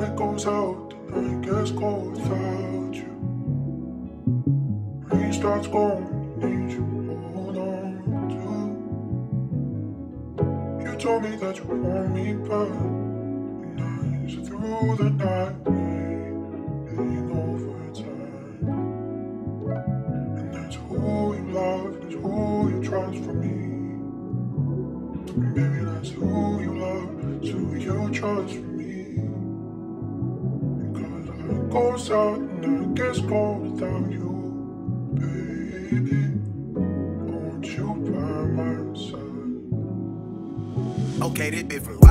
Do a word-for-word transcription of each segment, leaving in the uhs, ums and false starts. light goes out, the night gets cold without you. Rain starts going, need you to hold on to. You told me that you want me back. The nights through the night, we ain't over time. And that's who you love, that's who you trust for me. Baby, that's who you love, that's who you trust for me. Because I goes out and I gets cold without you, baby. I want you by my side. Okay, this bit from Why?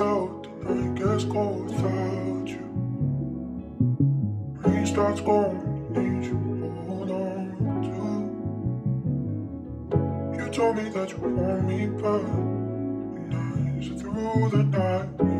Out, the night gets cold without you. Rain starts going, need you to hold on to. You told me that you want me back. The nights through the night.